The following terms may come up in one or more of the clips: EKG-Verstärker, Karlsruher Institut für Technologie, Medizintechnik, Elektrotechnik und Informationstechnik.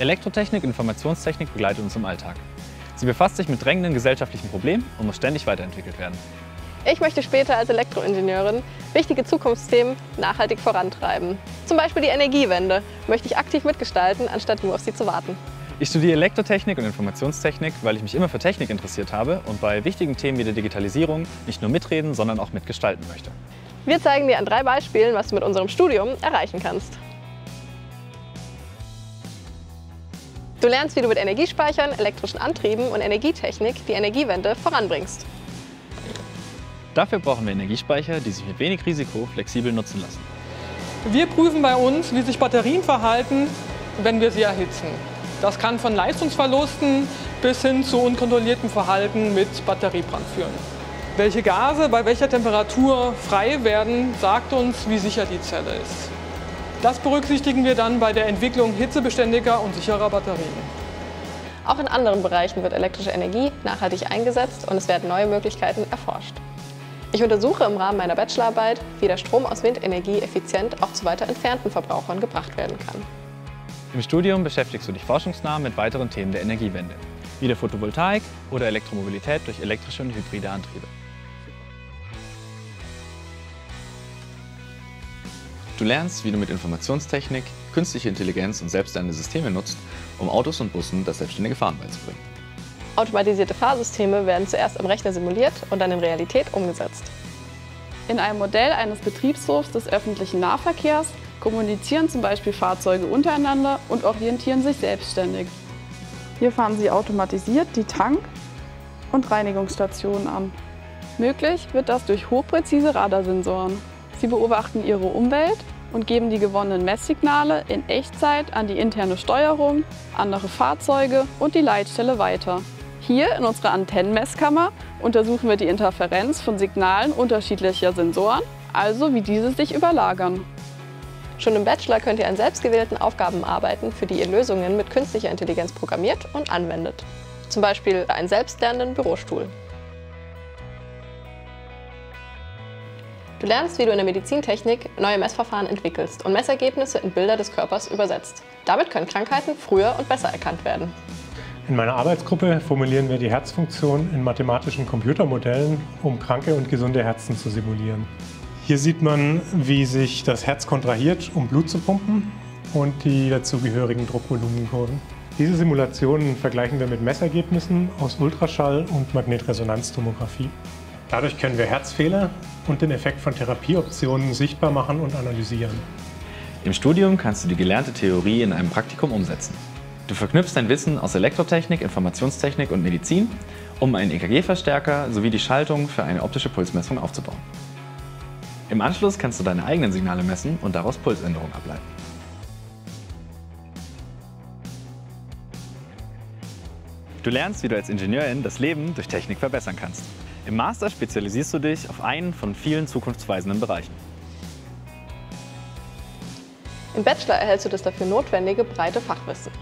Elektrotechnik und Informationstechnik begleitet uns im Alltag. Sie befasst sich mit drängenden gesellschaftlichen Problemen und muss ständig weiterentwickelt werden. Ich möchte später als Elektroingenieurin wichtige Zukunftsthemen nachhaltig vorantreiben. Zum Beispiel die Energiewende möchte ich aktiv mitgestalten, anstatt nur auf sie zu warten. Ich studiere Elektrotechnik und Informationstechnik, weil ich mich immer für Technik interessiert habe und bei wichtigen Themen wie der Digitalisierung nicht nur mitreden, sondern auch mitgestalten möchte. Wir zeigen dir an 3 Beispielen, was du mit unserem Studium erreichen kannst. Du lernst, wie du mit Energiespeichern, elektrischen Antrieben und Energietechnik die Energiewende voranbringst. Dafür brauchen wir Energiespeicher, die sich mit wenig Risiko flexibel nutzen lassen. Wir prüfen bei uns, wie sich Batterien verhalten, wenn wir sie erhitzen. Das kann von Leistungsverlusten bis hin zu unkontrolliertem Verhalten mit Batteriebrand führen. Welche Gase bei welcher Temperatur frei werden, sagt uns, wie sicher die Zelle ist. Das berücksichtigen wir dann bei der Entwicklung hitzebeständiger und sicherer Batterien. Auch in anderen Bereichen wird elektrische Energie nachhaltig eingesetzt und es werden neue Möglichkeiten erforscht. Ich untersuche im Rahmen meiner Bachelorarbeit, wie der Strom aus Windenergie effizient auch zu weiter entfernten Verbrauchern gebracht werden kann. Im Studium beschäftigst du dich forschungsnah mit weiteren Themen der Energiewende, wie der Photovoltaik oder Elektromobilität durch elektrische und hybride Antriebe. Du lernst, wie du mit Informationstechnik, künstlicher Intelligenz und selbstlernende Systeme nutzt, um Autos und Bussen das selbstständige Fahren beizubringen. Automatisierte Fahrsysteme werden zuerst am Rechner simuliert und dann in Realität umgesetzt. In einem Modell eines Betriebshofs des öffentlichen Nahverkehrs kommunizieren zum Beispiel Fahrzeuge untereinander und orientieren sich selbstständig. Hier fahren sie automatisiert die Tank- und Reinigungsstationen an. Möglich wird das durch hochpräzise Radarsensoren. Sie beobachten ihre Umwelt und geben die gewonnenen Messsignale in Echtzeit an die interne Steuerung, andere Fahrzeuge und die Leitstelle weiter. Hier in unserer Antennenmesskammer untersuchen wir die Interferenz von Signalen unterschiedlicher Sensoren, also wie diese sich überlagern. Schon im Bachelor könnt ihr an selbstgewählten Aufgaben arbeiten, für die ihr Lösungen mit künstlicher Intelligenz programmiert und anwendet. Zum Beispiel einen selbstlernenden Bürostuhl. Du lernst, wie du in der Medizintechnik neue Messverfahren entwickelst und Messergebnisse in Bilder des Körpers übersetzt. Damit können Krankheiten früher und besser erkannt werden. In meiner Arbeitsgruppe formulieren wir die Herzfunktion in mathematischen Computermodellen, um kranke und gesunde Herzen zu simulieren. Hier sieht man, wie sich das Herz kontrahiert, um Blut zu pumpen, und die dazugehörigen Druckvolumenkurven. Diese Simulationen vergleichen wir mit Messergebnissen aus Ultraschall- und Magnetresonanztomographie. Dadurch können wir Herzfehler und den Effekt von Therapieoptionen sichtbar machen und analysieren. Im Studium kannst du die gelernte Theorie in einem Praktikum umsetzen. Du verknüpfst dein Wissen aus Elektrotechnik, Informationstechnik und Medizin, um einen EKG-Verstärker sowie die Schaltung für eine optische Pulsmessung aufzubauen. Im Anschluss kannst du deine eigenen Signale messen und daraus Pulsänderungen ableiten. Du lernst, wie du als Ingenieurin das Leben durch Technik verbessern kannst. Im Master spezialisierst du dich auf einen von vielen zukunftsweisenden Bereichen. Im Bachelor erhältst du das dafür notwendige breite Fachwissen.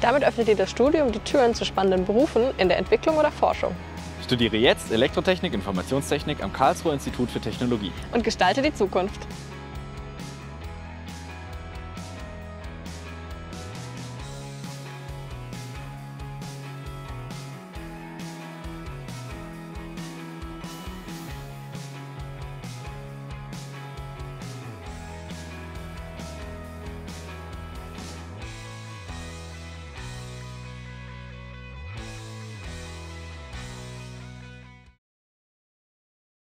Damit öffnet dir das Studium die Türen zu spannenden Berufen in der Entwicklung oder Forschung. Studiere jetzt Elektrotechnik, Informationstechnik am Karlsruher Institut für Technologie und gestalte die Zukunft.